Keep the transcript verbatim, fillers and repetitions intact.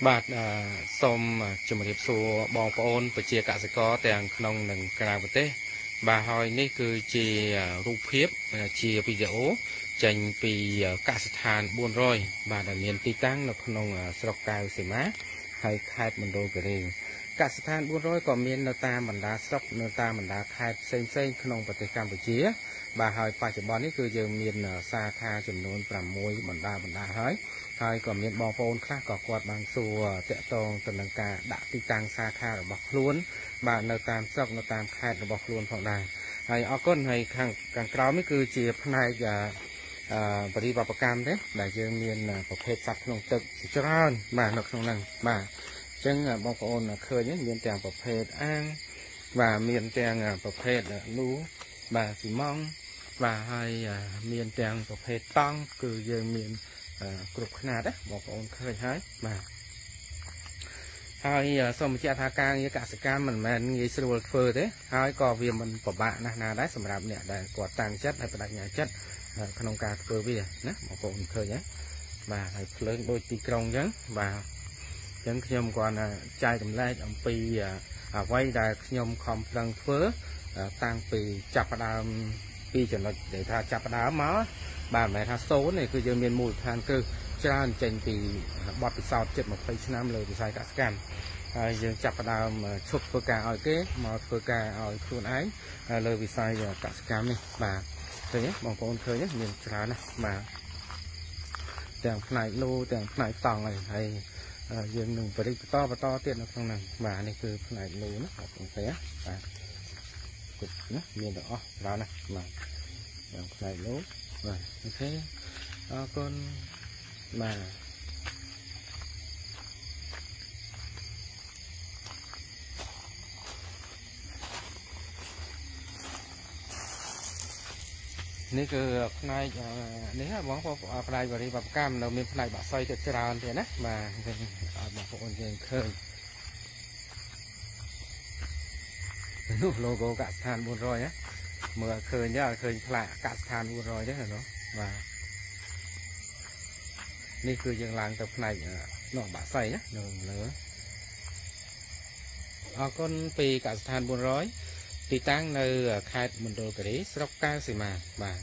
Bát xôm chùm hiệp xua bong phôn và chia cả sẽ có tiền nông nâng cao vật tế bà hỏi ní cứ chỉ rụp hiếp chia video tranh vì Kazakhstan buồn rồi bà đã miền tây tăng là nông sọc cào xì má hay khai mần đồ kiri Kazakhstan buồn rồi còn miền ta mình đã sọc nơi ta mình đã khai xem xem nông vật tế Campuchia bà hỏi phải chỉ bón ní cứ giờ miền xa tha chuẩn nôn làm môi mình đã mình đã hỏi hai còn miền bong phôn khác có quạt bằng xua tẹo tông tần nâng ca đã tây tăng xa tha là bọc luôn bà nơi tam sọc nơi tam khai là bọc luôn phòng này hay ở con hay càng càng cao mới cứ chỉ này giờ và đi vào bậc cam đấy đại dương miền bậc hệ sạch nông tự cho hơn mà nông nông năng mà chân bông ôn là khơi nhất miền tèn bậc hệ an và miền tèn bậc hệ lú bà chỉ mong và hai miền tèn bậc hệ tăng cứ dương miền cục na đấy bông ôn khơi hết mà hai xong một chiếc thang cang như cả sự cam mình mình nghĩ sự vật phơi đấy hai cò vì mình của bạn là là đấy sầm rạp nhẹ để của tàng chất hay đặt nhà chất khăn ông cà cơ bìa nhé một cồn khơi nhé và phải lớn đôi ti cong nhé và những khi nhom còn chai tầm lai ông pì quay đại nhom không đang phớ tăng pì chập đam pì chuẩn là để tha chập đám má bà mẹ tha số này cứ giờ miền mùi than cư cho nên trên thì bọt bị sọt chết một phẩy năm lời bị sai cả scan giờ chập đam chụp phơi cà ở cái mà phơi cà ở chuồn ấy lời bị sai cả scan này và thế nhé, bọn con khơi nhé, miền trà này mà đèn này lô, đèn này tòng này hay riêng mình phải đi to và to tiền nó không nằm mà này cứ này lô nó cũng thế và cục nhé, miền đỏ vào này mà đèn này lô và như thế con mà nếu cứ này nếu là món phở này vào đi vào cam đầu mình phở này bỏ xoay từ trà thế nè mà bỏ phở trên khơi logo cả than buồn rồi nhé mưa khơi nhá khơi lại cả than buồn rồi đấy là nó và đây cứ dừng làng tập này nó bỏ xoay nhé đường nữa à, con pì cả than buồn rồiទីតាំងនៅខេត្តមណ្ឌលគិរីស្រុកកៅ សីមាបាទ